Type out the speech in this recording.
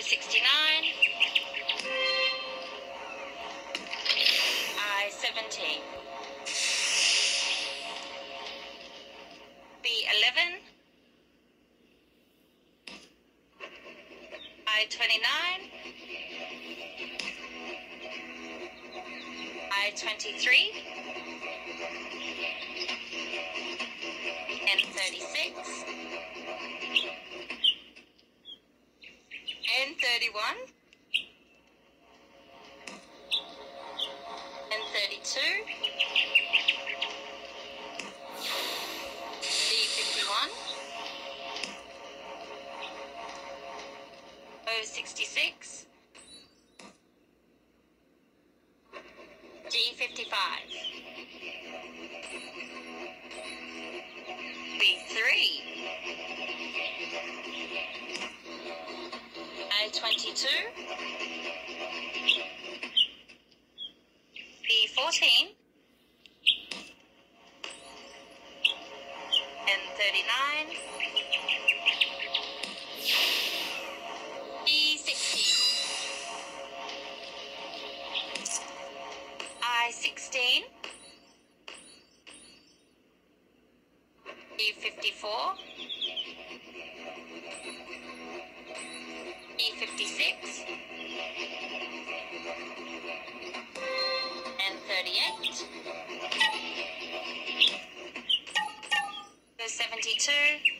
69, I-17, B-11, I-29, I-23, N-36, N31, N32, D51, O66, D55, B3. 22, P14, N39, P60, I16, P54, B56, N38, B72.